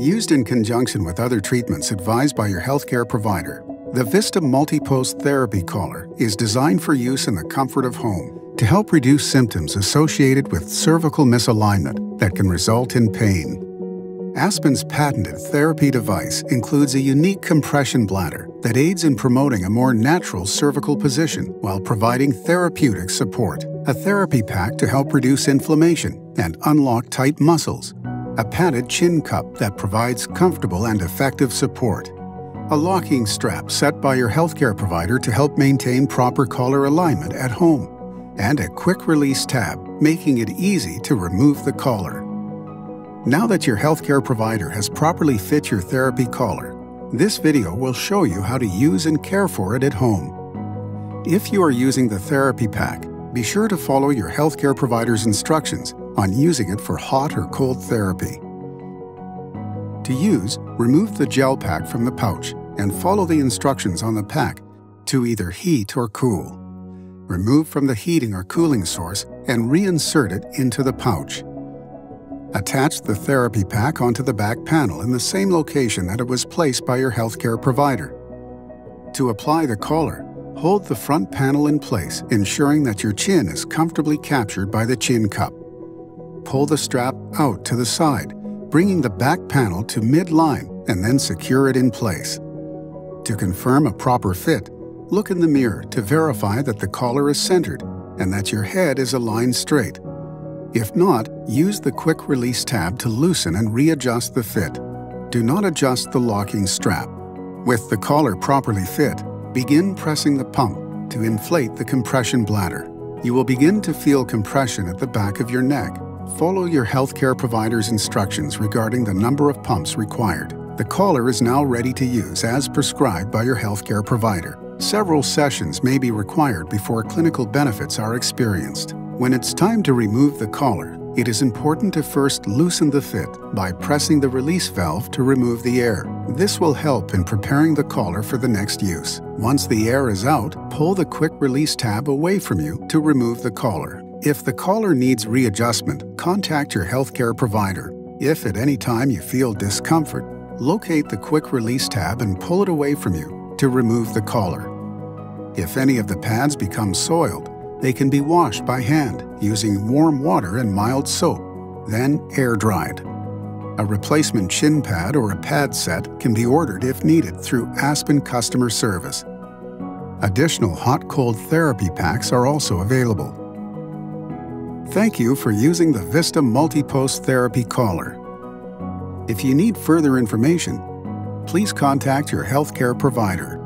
Used in conjunction with other treatments advised by your healthcare provider, the Vista MultiPost Therapy Collar is designed for use in the comfort of home to help reduce symptoms associated with cervical misalignment that can result in pain. Aspen's patented therapy device includes a unique compression bladder that aids in promoting a more natural cervical position while providing therapeutic support, a therapy pack to help reduce inflammation and unlock tight muscles, a padded chin cup that provides comfortable and effective support, a locking strap set by your healthcare provider to help maintain proper collar alignment at home, and a quick-release tab, making it easy to remove the collar. Now that your healthcare provider has properly fit your therapy collar, this video will show you how to use and care for it at home. If you are using the therapy pack, be sure to follow your healthcare provider's instructions on using it for hot or cold therapy. To use, remove the gel pack from the pouch and follow the instructions on the pack to either heat or cool. Remove from the heating or cooling source and reinsert it into the pouch. Attach the therapy pack onto the back panel in the same location that it was placed by your healthcare provider. To apply the collar, hold the front panel in place, ensuring that your chin is comfortably captured by the chin cup. Pull the strap out to the side, bringing the back panel to mid-line and then secure it in place. To confirm a proper fit, look in the mirror to verify that the collar is centered and that your head is aligned straight. If not, use the quick release tab to loosen and readjust the fit. Do not adjust the locking strap. With the collar properly fit, begin pressing the pump to inflate the compression bladder. You will begin to feel compression at the back of your neck. Follow your healthcare provider's instructions regarding the number of pumps required. The collar is now ready to use as prescribed by your healthcare provider. Several sessions may be required before clinical benefits are experienced. When it's time to remove the collar, it is important to first loosen the fit by pressing the release valve to remove the air. This will help in preparing the collar for the next use. Once the air is out, pull the quick release tab away from you to remove the collar. If the collar needs readjustment, contact your healthcare provider. If at any time you feel discomfort, locate the quick release tab and pull it away from you to remove the collar. If any of the pads become soiled, they can be washed by hand using warm water and mild soap, then air-dried. A replacement chin pad or a pad set can be ordered if needed through Aspen Customer Service. Additional hot-cold therapy packs are also available. Thank you for using the Vista MultiPost Therapy Collar. If you need further information, please contact your healthcare provider.